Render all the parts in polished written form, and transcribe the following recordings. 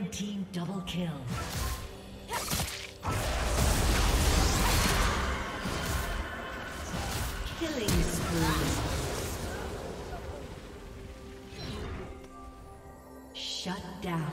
Red team double kill. Killing spree. Shut down.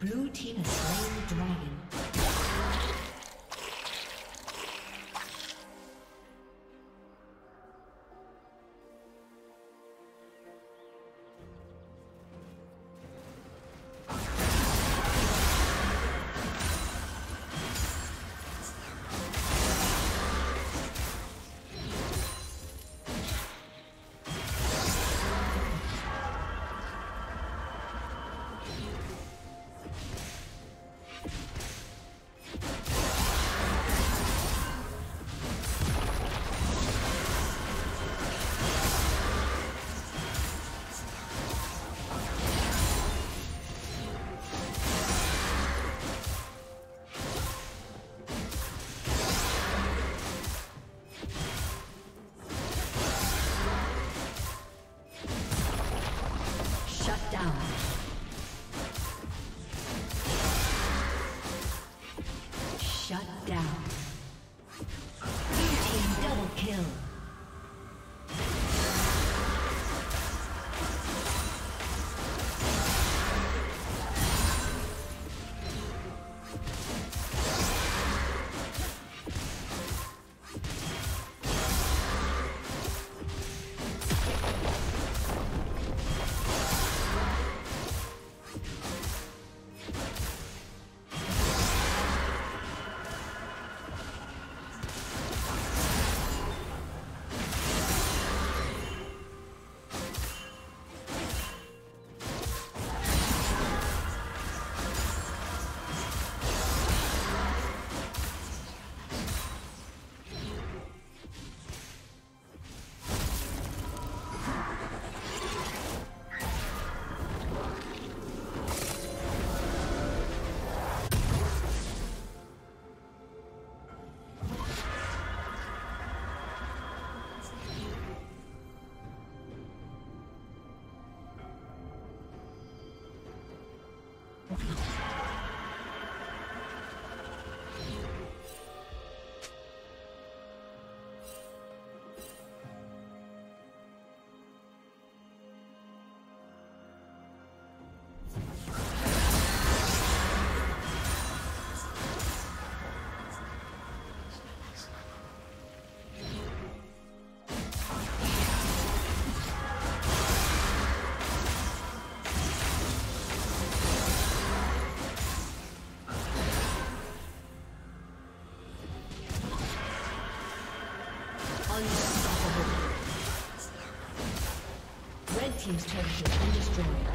Blue team has slain the dragon. team's turret has been destroyed.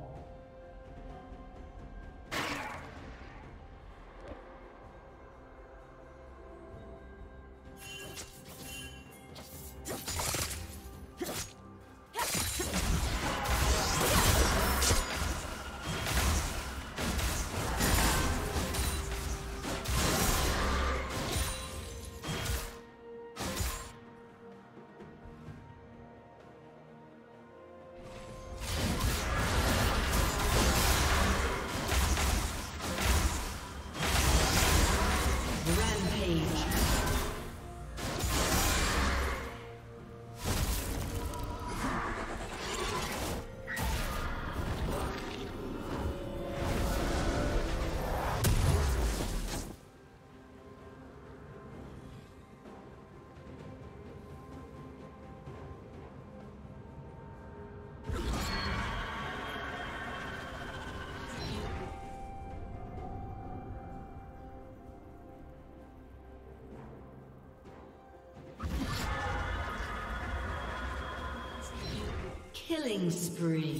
Killing spree.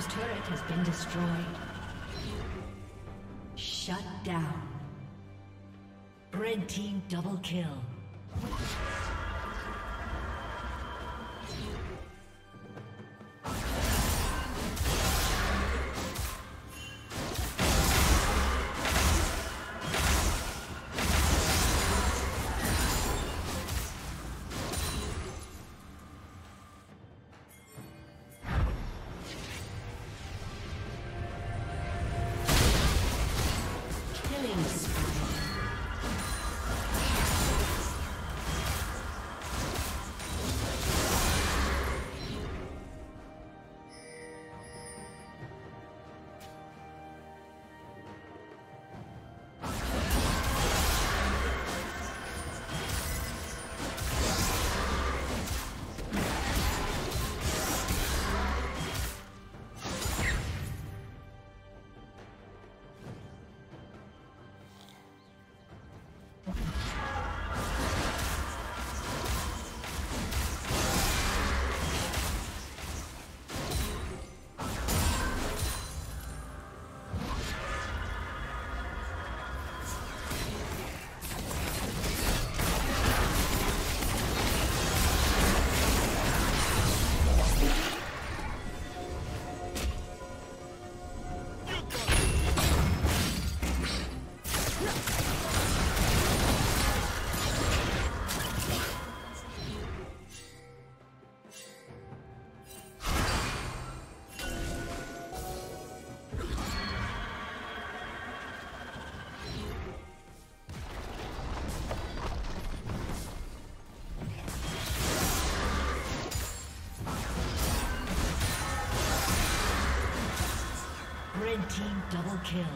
team's turret has been destroyed. Shut down. Red team double kill. Red team double kill.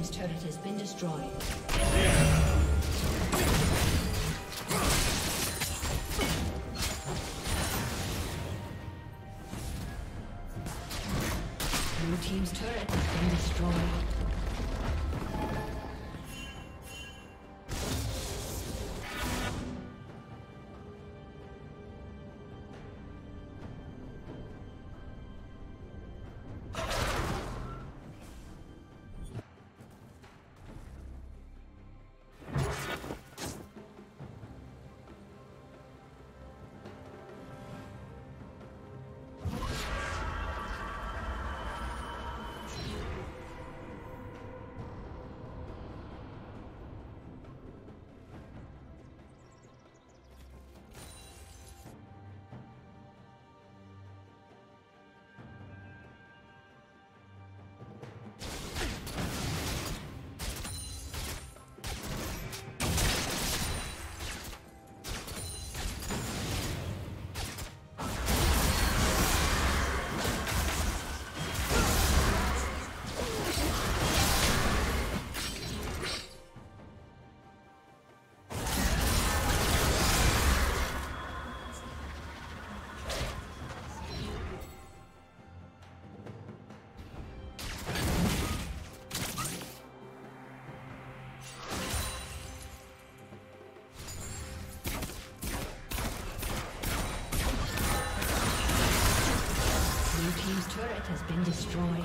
team's turret has been destroyed. Blue team's turret has been destroyed. Has been destroyed.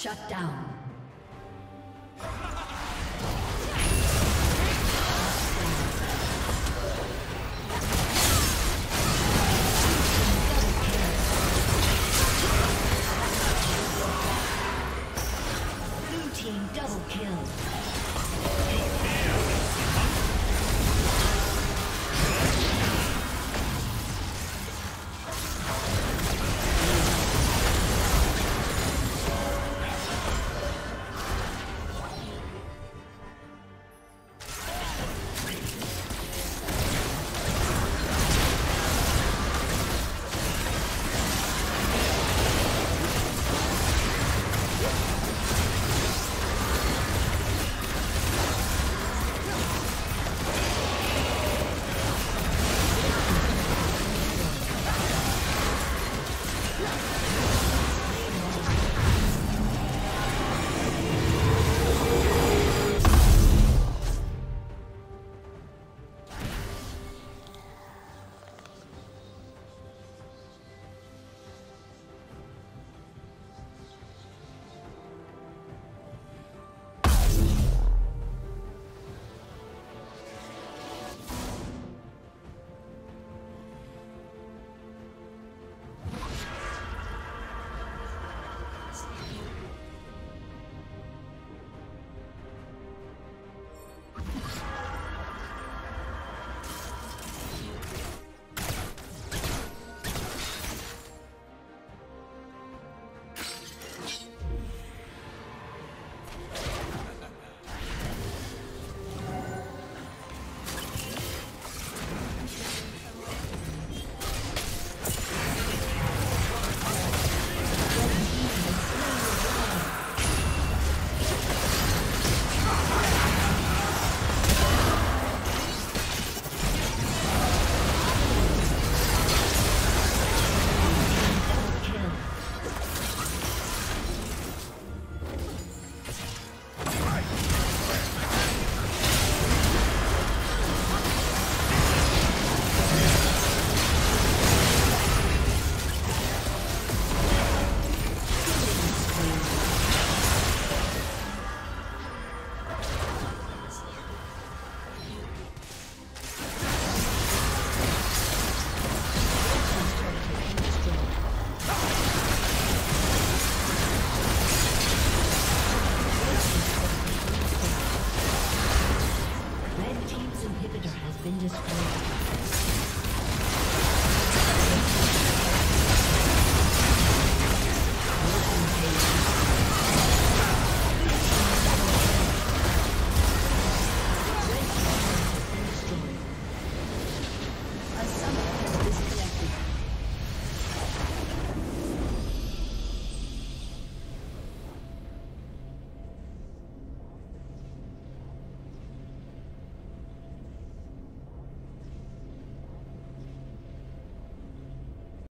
Shut down.